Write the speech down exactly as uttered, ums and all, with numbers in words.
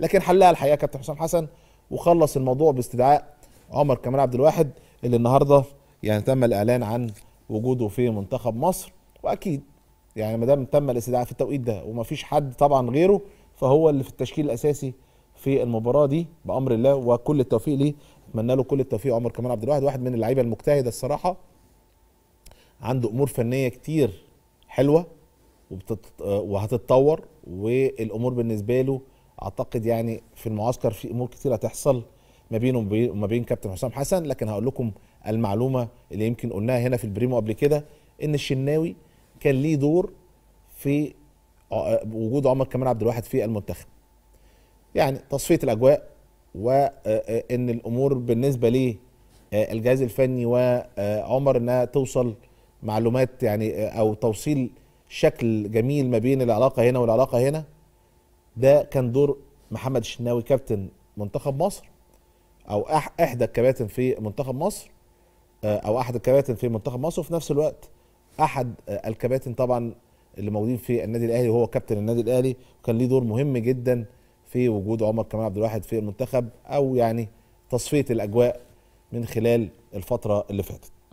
لكن حلها الحقيقه كابتن حسام حسن وخلص الموضوع باستدعاء عمر كمال عبد الواحد اللي النهارده يعني تم الاعلان عن وجوده في منتخب مصر. واكيد يعني ما دام تم الاستدعاء في التوقيت ده ومفيش حد طبعا غيره فهو اللي في التشكيل الاساسي في المباراه دي بامر الله وكل التوفيق ليه. اتمنى له كل التوفيق عمر كمال عبد الواحد، واحد من اللعيبه المجتهده الصراحه، عنده امور فنيه كتير حلوه وهتتطور، والامور بالنسبه له اعتقد يعني في المعسكر في امور كتير هتحصل ما بينه وما بين كابتن حسام حسن. لكن هقول لكم المعلومه اللي يمكن قلناها هنا في البريمو قبل كده، ان الشناوي كان ليه دور في وجود عمر كمال عبد الواحد في المنتخب، يعني تصفيه الاجواء وان الامور بالنسبه ليه الجهاز الفني وعمر انها توصل معلومات يعني او توصيل شكل جميل ما بين العلاقه هنا والعلاقه هنا. ده كان دور محمد الشناوي كابتن منتخب مصر او احدى الكباتن في منتخب مصر او احد الكباتن في منتخب مصر، وفي نفس الوقت احد الكباتن طبعا اللي موجودين في النادي الاهلي وهو كابتن النادي الاهلي، وكان ليه دور مهم جدا في وجود عمر كمال عبد الواحد في المنتخب او يعني تصفيه الاجواء من خلال الفتره اللي فاتت.